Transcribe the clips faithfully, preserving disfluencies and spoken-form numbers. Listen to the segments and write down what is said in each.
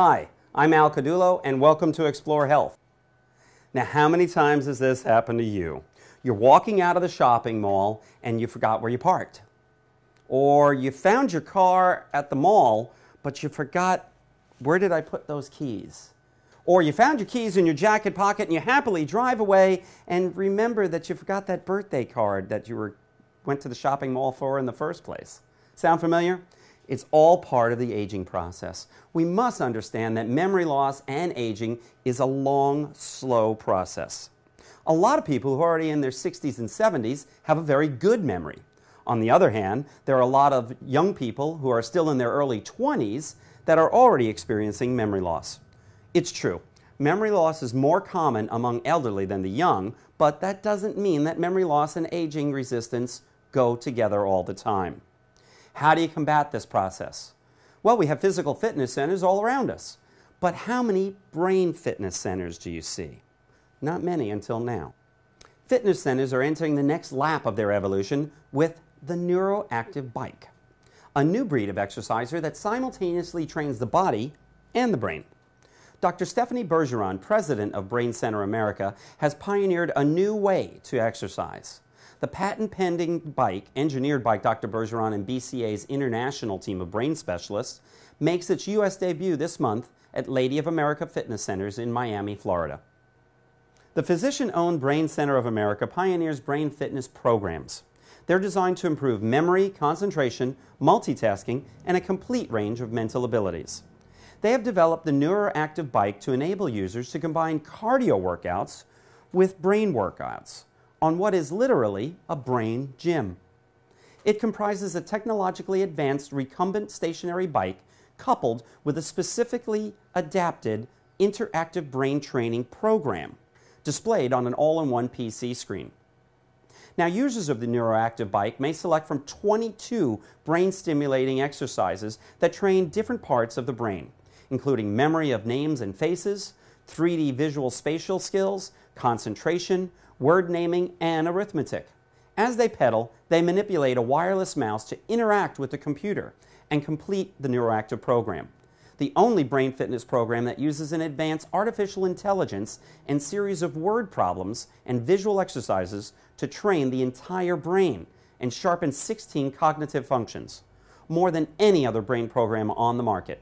Hi, I'm Al Cadullo and welcome to Explore Health. Now, how many times has this happened to you? You're walking out of the shopping mall and you forgot where you parked. Or you found your car at the mall, but you forgot, where did I put those keys? Or you found your keys in your jacket pocket and you happily drive away and remember that you forgot that birthday card that you were, went to the shopping mall for in the first place. Sound familiar? It's all part of the aging process. We must understand that memory loss and aging is a long, slow process. A lot of people who are already in their sixties and seventies have a very good memory. On the other hand, there are a lot of young people who are still in their early twenties that are already experiencing memory loss. It's true. Memory loss is more common among elderly than the young, but that doesn't mean that memory loss and aging resistance go together all the time. How do you combat this process? Well, we have physical fitness centers all around us, but how many brain fitness centers do you see? Not many until now. Fitness centers are entering the next lap of their evolution with the neuroactive bike, a new breed of exerciser that simultaneously trains the body and the brain. Doctor Stephane Bergeron, president of Brain Center America, has pioneered a new way to exercise. The patent-pending bike, engineered by Doctor Bergeron and B C A's international team of brain specialists, makes its U S debut this month at Lady of America Fitness Centers in Miami, Florida. The physician-owned Brain Center of America pioneers brain fitness programs. They're designed to improve memory, concentration, multitasking, and a complete range of mental abilities. They have developed the neuroactive bike to enable users to combine cardio workouts with brain workouts on what is literally a brain gym. It comprises a technologically advanced recumbent stationary bike coupled with a specifically adapted interactive brain training program displayed on an all-in-one P C screen. Now, users of the neuroactive bike may select from twenty-two brain-stimulating exercises that train different parts of the brain, including memory of names and faces, three D visual spatial skills, concentration, word naming, and arithmetic. As they pedal, they manipulate a wireless mouse to interact with the computer and complete the neuroactive program, the only brain fitness program that uses an advanced artificial intelligence and series of word problems and visual exercises to train the entire brain and sharpen sixteen cognitive functions, more than any other brain program on the market.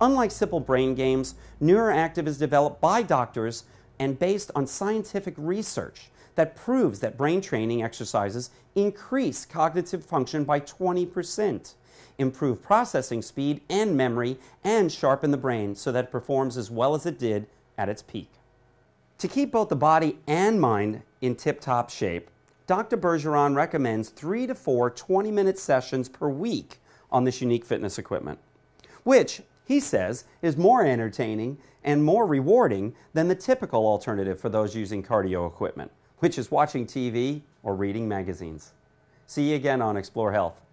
Unlike simple brain games, neuroactive is developed by doctors and based on scientific research that proves that brain training exercises increase cognitive function by twenty percent, improve processing speed and memory, and sharpen the brain so that it performs as well as it did at its peak. To keep both the body and mind in tip-top shape, Doctor Bergeron recommends three to four twenty-minute sessions per week on this unique fitness equipment, which he says is more entertaining and more rewarding than the typical alternative for those using cardio equipment, which is watching T V or reading magazines. See you again on Explore Health.